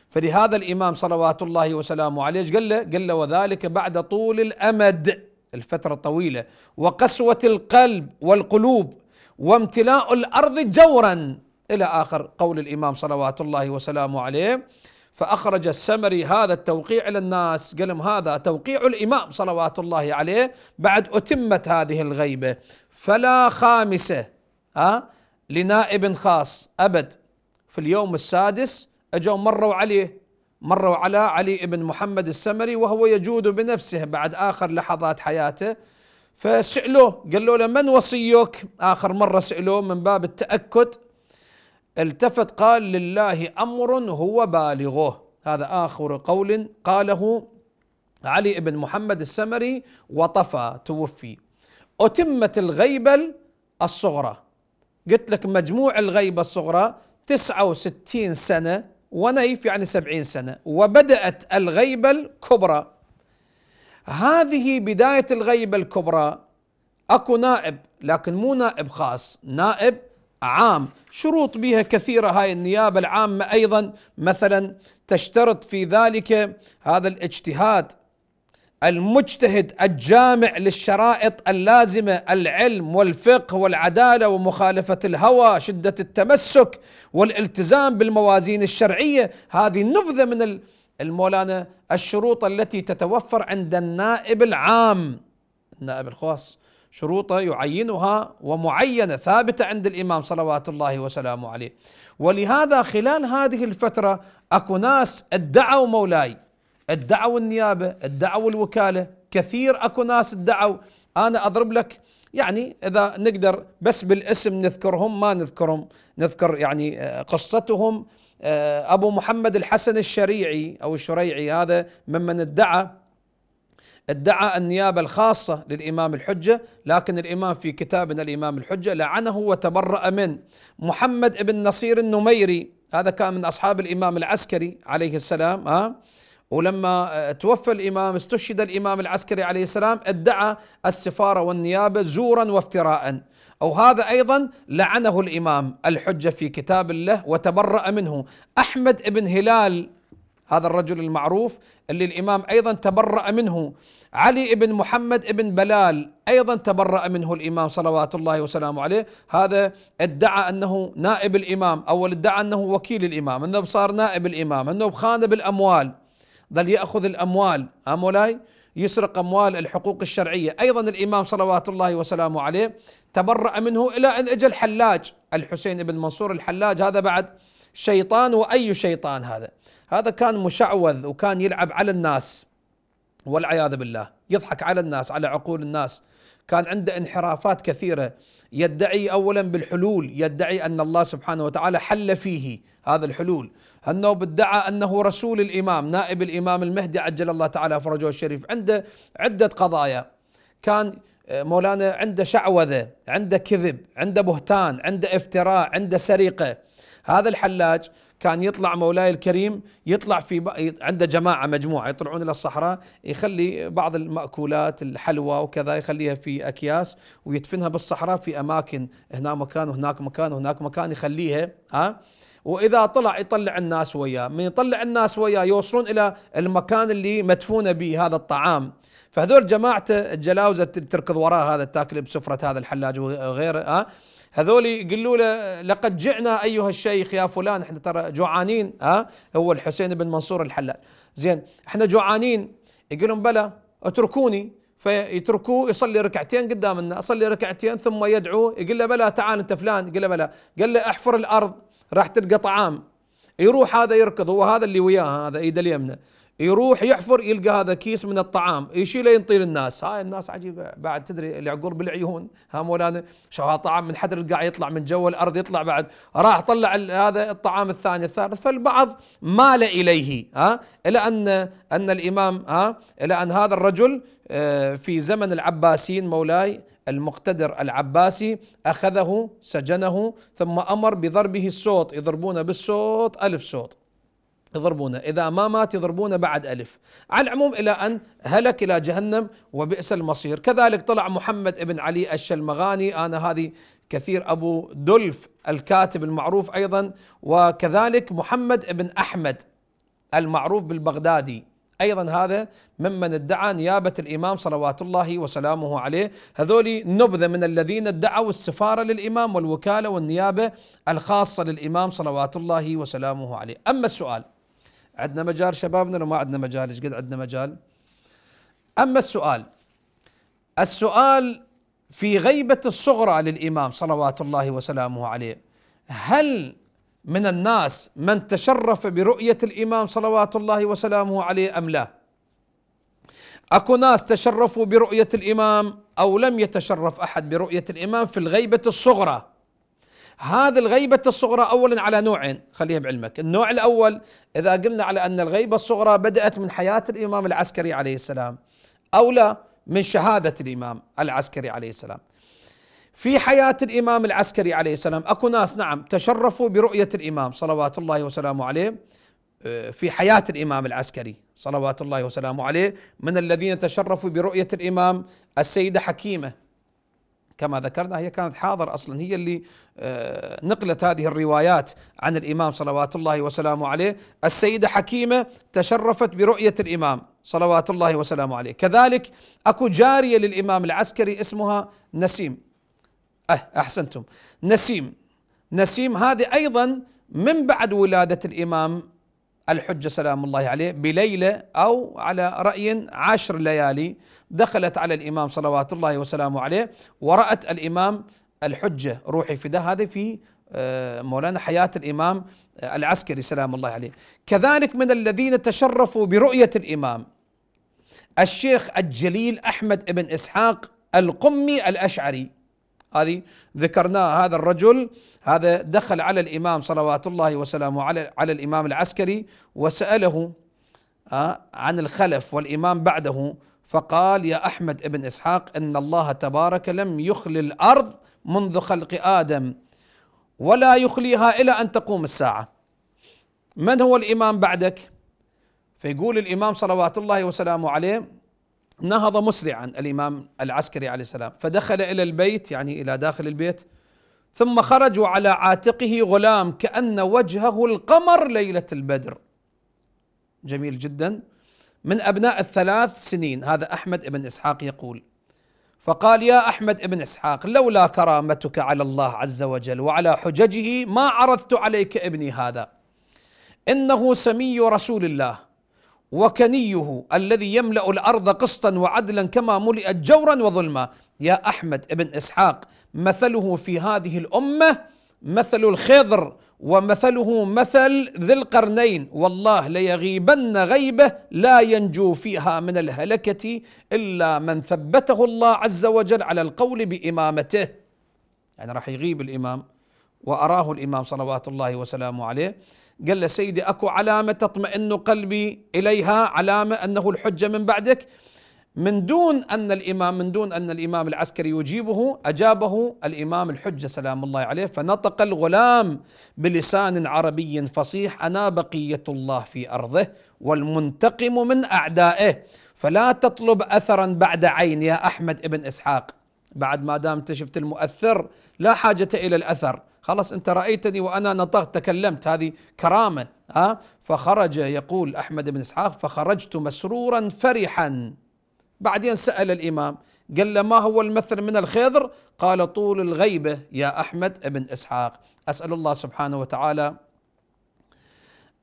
فلهذا الإمام صلوات الله وسلامه عليه قال له وذلك بعد طول الأمد، الفترة طويلة، وقسوة القلب والقلوب، وامتلاء الأرض جورا، إلى آخر قول الإمام صلوات الله وسلامه عليه. فأخرج السمري هذا التوقيع للناس، قال هذا توقيع الإمام صلوات الله عليه بعد أتمت هذه الغيبة. فلا خامسة لنائب خاص أبد. في اليوم السادس أجوا مروا على علي بن محمد السمري وهو يجود بنفسه بعد آخر لحظات حياته، فسألوه قالوا له من وصيك؟ آخر مرة سألوه من باب التأكد، التفت قال لله أمر هو بالغه. هذا آخر قول قاله علي بن محمد السمري وطفى، توفي. أتمت الغيبة الصغرى، قلت لك مجموع الغيبة الصغرى 69 سنة ونيف، يعني 70 سنة، وبدأت الغيبة الكبرى. هذه بداية الغيبة الكبرى، أكو نائب لكن مو نائب خاص، نائب عام، شروط بها كثيرة. هاي النيابة العامة أيضا مثلا تشترط في ذلك هذا الاجتهاد، المجتهد الجامع للشرائط اللازمة، العلم والفقه والعدالة ومخالفة الهوى، شدة التمسك والالتزام بالموازين الشرعية. هذه نبذة من المولانا الشروط التي تتوفر عند النائب العام. النائب الخاص شروطه يعينها ومعينة ثابتة عند الإمام صلوات الله وسلامه عليه. ولهذا خلال هذه الفترة أكو ناس ادعوا مولاي، ادعوا النيابة، ادعوا الوكالة، كثير أكو ناس ادعوا. أنا أضرب لك يعني إذا نقدر بس بالاسم نذكرهم، ما نذكرهم، نذكر يعني قصتهم. أبو محمد الحسن الشريعي أو الشريعي، هذا ممن ادعى النيابة الخاصة للإمام الحجة، لكن الإمام في كتابنا الإمام الحجة لعنه وتبرأ منه. محمد بن نصير النميري، هذا كان من أصحاب الإمام العسكري عليه السلام، ولما توفى الإمام استشهد الإمام العسكري عليه السلام، ادعى السفارة والنيابة زورا وافتراء، أو هذا أيضا لعنه الإمام الحجة في كتاب الله وتبرأ منه. أحمد بن هلال، هذا الرجل المعروف اللي الإمام أيضا تبرأ منه. علي بن محمد بن بلال أيضا تبرأ منه الإمام صلوات الله وسلامه عليه، هذا ادعى أنه نائب الإمام، أول ادعى أنه وكيل الإمام، أنه صار نائب الإمام، أنه خان بالأموال، ظل يأخذ الأموال، مولاي يسرق أموال الحقوق الشرعية. أيضا الإمام صلوات الله وسلامه عليه تبرأ منه، إلى أن أجى الحلاج الحسين بن منصور الحلاج. هذا بعد شيطان، وأي شيطان هذا، هذا كان مشعوذ وكان يلعب على الناس والعياذ بالله. يضحك على الناس، على عقول الناس. كان عنده انحرافات كثيرة، يدعي أولا بالحلول، يدعي أن الله سبحانه وتعالى حل فيه هذا الحلول. النوب ادعى أنه رسول الإمام نائب الإمام المهدي عجل الله تعالى فرجه الشريف. عنده عدة قضايا، كان مولانا عنده شعوذة، عنده كذب، عنده بهتان، عنده افتراء، عنده سرقة. هذا الحلاج كان يطلع مولاي الكريم، يطلع في عنده جماعة مجموعة يطلعون إلى الصحراء، يخلي بعض المأكولات الحلوى وكذا يخليها في أكياس ويدفنها بالصحراء في أماكن، هنا مكان وهناك مكان وهناك مكان يخليها، ها. وإذا طلع يطلع الناس وياه، من يطلع الناس وياه يوصلون إلى المكان اللي مدفونة به هذا الطعام، فهذول جماعته الجلاوزة تركض وراه هذا، تاكل بسفرة هذا الحلاج وغيره، ها. هذول يقولوا له لقد جئنا أيها الشيخ يا فلان، احنا ترى جوعانين، ها. هو الحسين بن منصور الحلاج، زين احنا جوعانين. يقول لهم بلى اتركوني، فيتركوه يصلي ركعتين قدامنا، اصلي ركعتين ثم يدعوه، يقول له بلى تعال انت فلان، يقول له بلى، قال له احفر الارض راح تلقى طعام. يروح هذا يركض، هو هذا اللي وياه هذا ايده اليمنى، يروح يحفر يلقى هذا كيس من الطعام، يشيله ينطي للناس. هاي الناس عجيبه بعد، تدري العقول بالعيون، ها مولانا شو طعام من حدر قاعد يطلع من جو الارض يطلع، بعد راح طلع هذا الطعام الثاني الثالث، فالبعض مال اليه، ها، الى ان الامام، ها، الى ان هذا الرجل في زمن العباسيين مولاي المقتدر العباسي اخذه سجنه، ثم امر بضربه الصوت، يضربونه بالصوت 1000 صوت يضربونه، إذا ما مات يضربونه بعد 1000. على العموم إلى أن هلك إلى جهنم وبئس المصير. كذلك طلع محمد بن علي الشلمغاني، أنا هذه كثير أبو دلف الكاتب المعروف أيضا، وكذلك محمد بن أحمد المعروف بالبغدادي أيضا، هذا ممن ادعى نيابة الإمام صلوات الله وسلامه عليه. هذول نبذة من الذين ادعوا السفارة للإمام والوكالة والنيابة الخاصة للإمام صلوات الله وسلامه عليه. أما السؤال، عندنا مجال شبابنا لو ما عندنا مجال؟ ايش قد عندنا مجال؟ اما السؤال في غيبة الصغرى للامام صلوات الله وسلامه عليه، هل من الناس من تشرف برؤية الامام صلوات الله وسلامه عليه ام لا؟ اكو ناس تشرفوا برؤية الامام او لم يتشرف احد برؤية الامام في الغيبة الصغرى. هذه الغيبة الصغرى أولا على نوعين، خليها بعلمك. النوع الأول إذا قلنا على أن الغيبة الصغرى بدأت من حياة الإمام العسكري عليه السلام أو لا، من شهادة الإمام العسكري عليه السلام. في حياة الإمام العسكري عليه السلام أكو ناس نعم تشرفوا برؤية الإمام صلوات الله وسلامه عليه في حياة الإمام العسكري صلوات الله وسلامه عليه. من الذين تشرفوا برؤية الإمام السيدة حكيمة كما ذكرنا، هي كانت حاضر أصلا، هي اللي نقلت هذه الروايات عن الإمام صلوات الله وسلامه عليه. السيدة حكيمة تشرفت برؤية الإمام صلوات الله وسلامه عليه. كذلك أكو جارية للإمام العسكري اسمها نسيم، أحسنتم، نسيم. نسيم هذه أيضا من بعد ولادة الإمام الحجة سلام الله عليه بليلة أو على رأي 10 ليالي، دخلت على الإمام صلوات الله وسلامه عليه ورأت الإمام الحجة روحي فداه. هذا في مولانا حياة الإمام العسكري سلام الله عليه. كذلك من الذين تشرفوا برؤية الإمام الشيخ الجليل أحمد بن إسحاق القمي الأشعري، هذه ذكرناه. هذا الرجل هذا دخل على الإمام صلوات الله وسلامه على الإمام العسكري وسأله عن الخلف والإمام بعده، فقال يا أحمد بن إسحاق إن الله تبارك لم يخل الأرض منذ خلق آدم ولا يخليها إلى أن تقوم الساعة، من هو الإمام بعدك؟ فيقول الإمام صلوات الله وسلامه عليه، نهض مسرعا الإمام العسكري عليه السلام فدخل إلى البيت، يعني إلى داخل البيت، ثم خرج وعلى عاتقه غلام كأن وجهه القمر ليلة البدر، جميل جدا، من أبناء 3 سنين. هذا أحمد بن إسحاق يقول، فقال يا أحمد بن إسحاق لولا كرامتك على الله عز وجل وعلى حججه ما عرضت عليك ابني هذا، إنه سمي رسول الله وكنيه الذي يملأ الأرض قسطا وعدلا كما ملئت جورا وظلما. يا أحمد بن إسحاق مثله في هذه الأمة مثل الخضر ومثله مثل ذي القرنين والله ليغيبن غيبه لا ينجو فيها من الهلكة إلا من ثبته الله عز وجل على القول بإمامته. يعني راح يغيب الإمام. وأراه الإمام صلوات الله وسلامه عليه قال له سيدي أكو علامة تطمئن قلبي إليها، علامة أنه الحجة من بعدك، من دون أن الإمام العسكري يجيبه، أجابه الإمام الحجة سلام الله عليه، فنطق الغلام بلسان عربي فصيح: أنا بقية الله في أرضه والمنتقم من أعدائه، فلا تطلب أثرا بعد عين يا أحمد بن إسحاق. بعد ما دام انت شفت المؤثر لا حاجة إلى الأثر، خلاص انت رأيتني وأنا نطقت تكلمت، هذه كرامة. فخرج، يقول أحمد بن إسحاق: فخرجت مسرورا فرحا. بعدين سأل الإمام قال له: ما هو المثل من الخضر؟ قال: طول الغيبة يا أحمد بن إسحاق. أسأل الله سبحانه وتعالى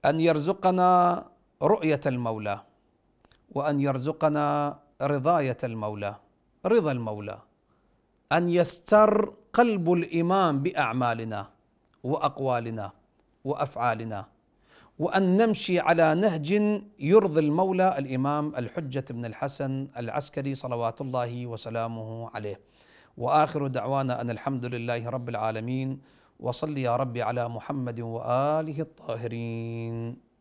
أن يرزقنا رؤية المولى، وأن يرزقنا رضاية المولى، رضا المولى، أن يستر قلب الإمام بأعمالنا وأقوالنا وأفعالنا، وأن نمشي على نهج يرضي المولى الإمام الحجة بن الحسن العسكري صلوات الله وسلامه عليه. وآخر دعوانا أن الحمد لله رب العالمين، وصلي يا ربي على محمد وآله الطاهرين.